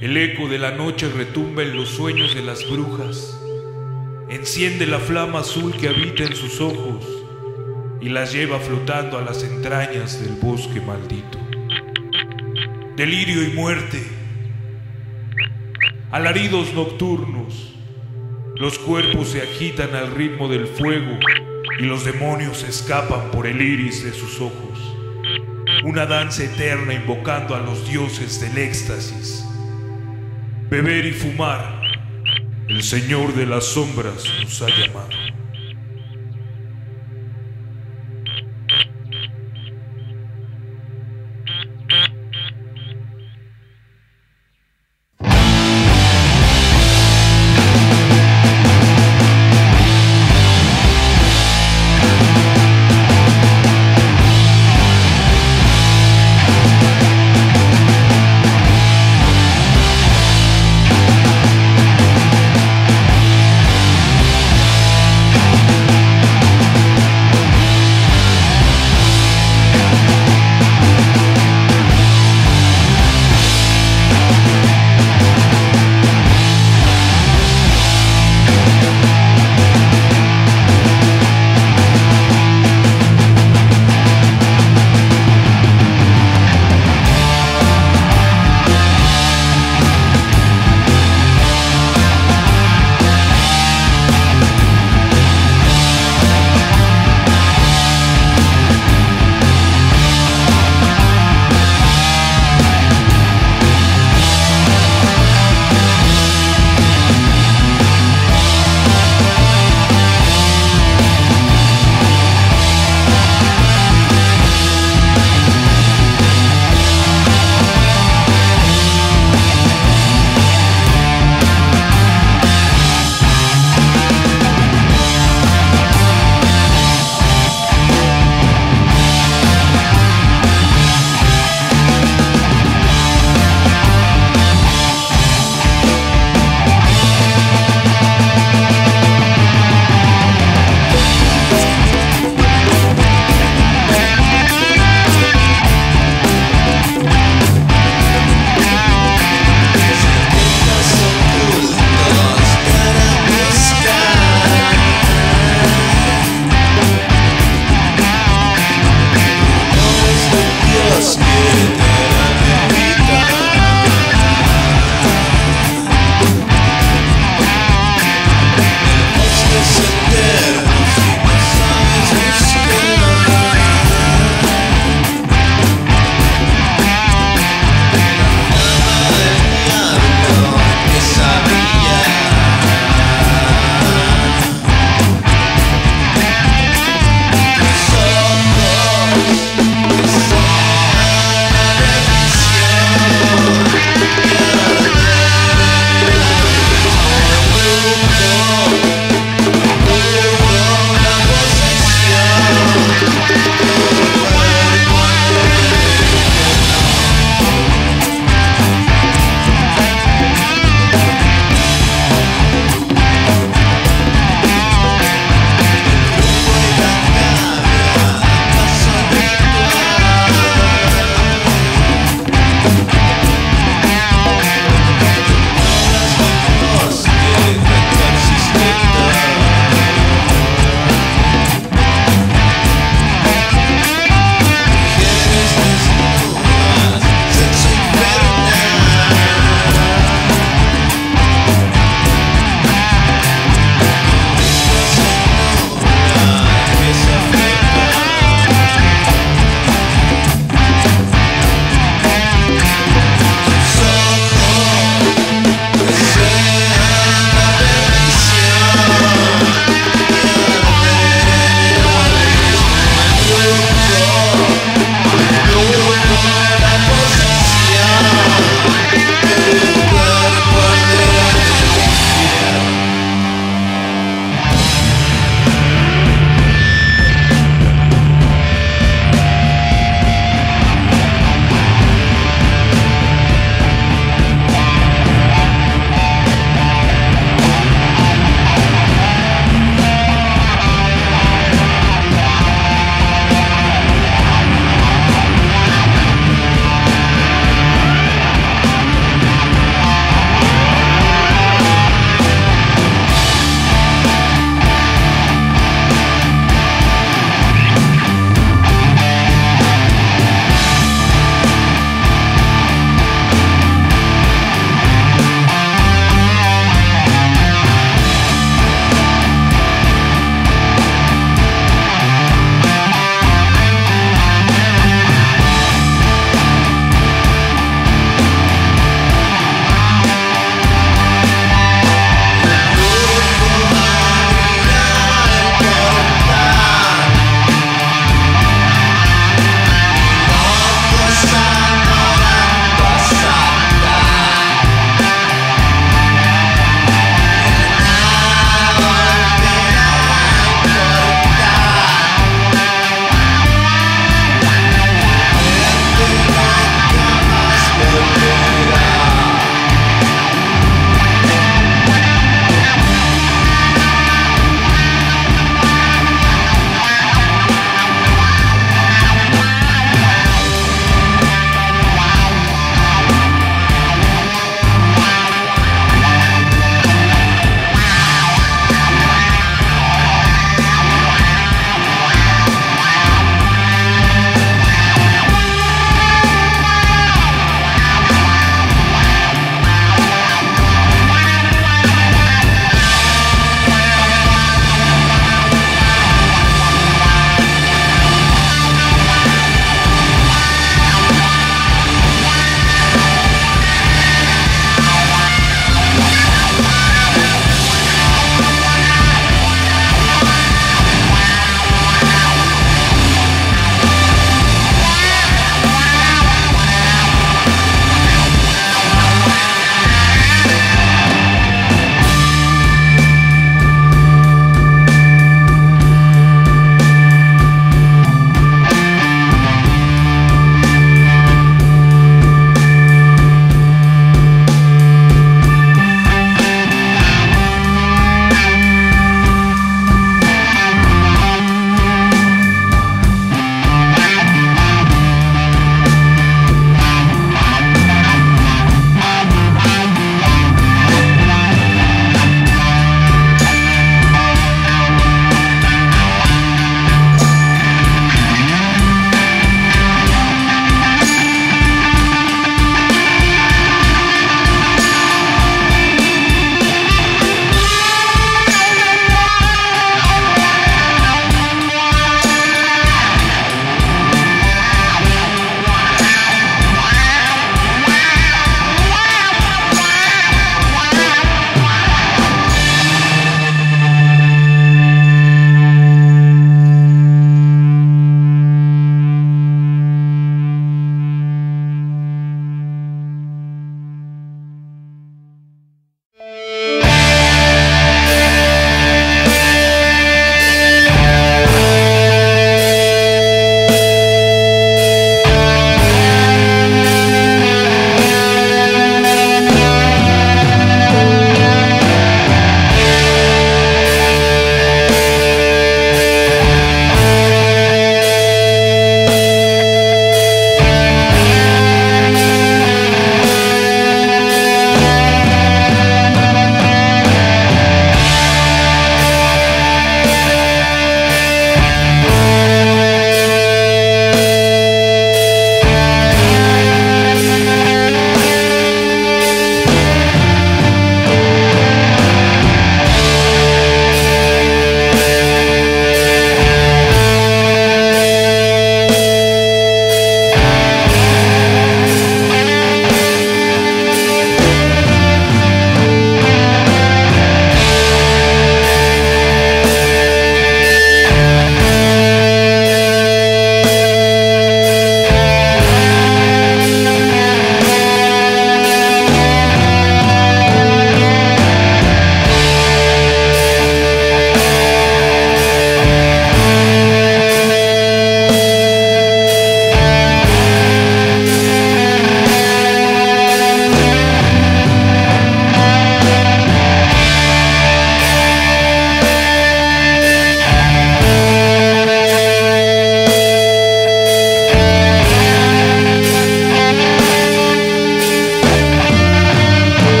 El eco de la noche retumba en los sueños de las brujas, enciende la flama azul que habita en sus ojos y las lleva flotando a las entrañas del bosque maldito. Delirio y muerte, alaridos nocturnos, los cuerpos se agitan al ritmo del fuego y los demonios escapan por el iris de sus ojos. Una danza eterna invocando a los dioses del éxtasis. Beber y fumar, el señor de las sombras nos ha llamado.